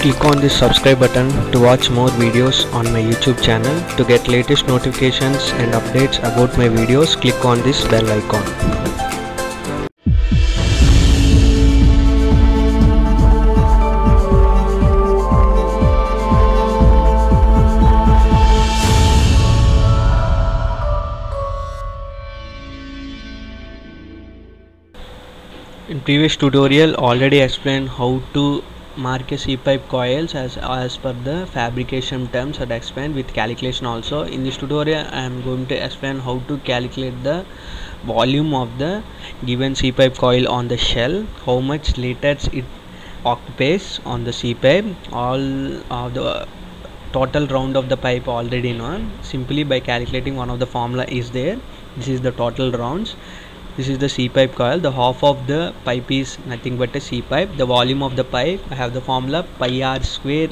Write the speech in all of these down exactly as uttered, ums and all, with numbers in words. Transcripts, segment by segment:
Click on the subscribe button to watch more videos on my YouTube channel. To get latest notifications and updates about my videos, click on this bell icon. In previous tutorial already explained how to mark a C pipe coils as, as per the fabrication terms, and explained with calculation also. In this tutorial I am going to explain how to calculate the volume of the given C pipe coil on the shell, how much liters it occupies on the C pipe, all uh, the total round of the pipe already known, simply by calculating one of the formula is there. This is the total rounds. This is the C pipe coil. The half of the pipe is nothing but a C pipe. The volume of the pipe, I have the formula pi r square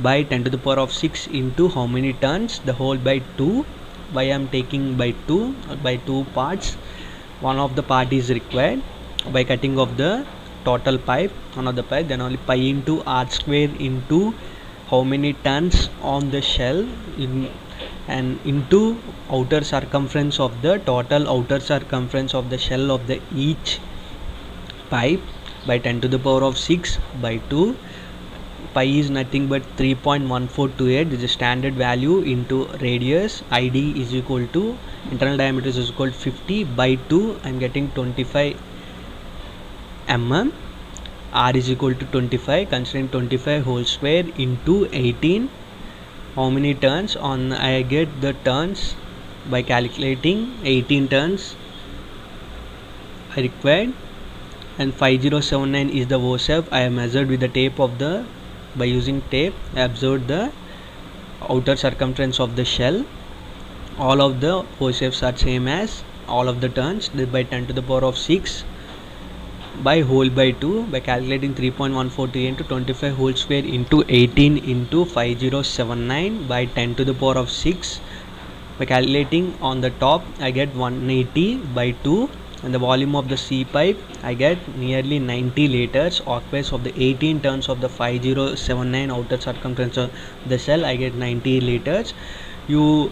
by ten to the power of six into how many turns, the whole by two. Why I am taking by two? By two parts. One of the part is required by cutting of the total pipe, one of the pipe, then only pi into r square into how many turns on the shell in and into outer circumference of the total outer circumference of the shell of the each pipe by ten to the power of six by two. Pi is nothing but three point one four two eight, this is standard value, into radius. I D is equal to, internal diameter is equal to fifty by two. I am getting twenty-five millimeters. R is equal to twenty-five, considering twenty-five whole square into eighteen. How many turns? On I get the turns by calculating eighteen turns I required, and five thousand seventy-nine is the O S E F. I measured with the tape of the by using tape. I observed the outer circumference of the shell. All of the O S E Fs are same as all of the turns by ten to the power of six by whole by two, by calculating three point one four three into twenty-five whole square into eighteen into five thousand seventy-nine by ten to the power of six. By calculating on the top I get one hundred eighty by two, and the volume of the C pipe I get nearly ninety liters. Occupies of the eighteen turns of the five thousand seventy-nine outer circumference of the shell, I get ninety liters. You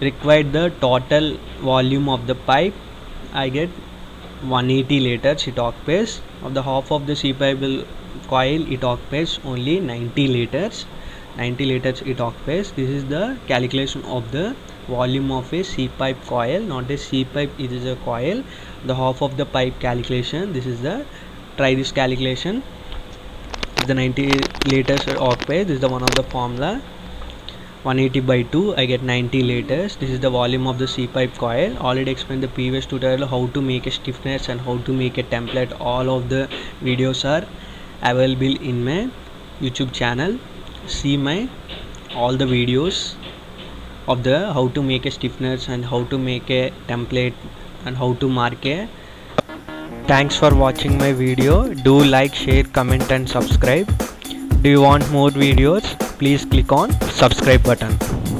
required the total volume of the pipe, I get one hundred eighty liters it occupies. Of the half of the C pipe coil it occupies only ninety liters. ninety liters it occupies. This is the calculation of the volume of a C pipe coil, not a C pipe, it is a coil. The half of the pipe calculation, this is the, try this calculation. The ninety liters it occupies, this is the one of the formula. one hundred eighty by two, I get ninety liters. This is the volume of the C pipe coil. Already explained the previous tutorial how to make a stiffness and how to make a template. All of the videos are available in my YouTube channel. See my all the videos of the how to make a stiffness and how to make a template and how to mark a. Thanks for watching my video. Do like, share, comment and subscribe. Do you want more videos? Please click on subscribe button.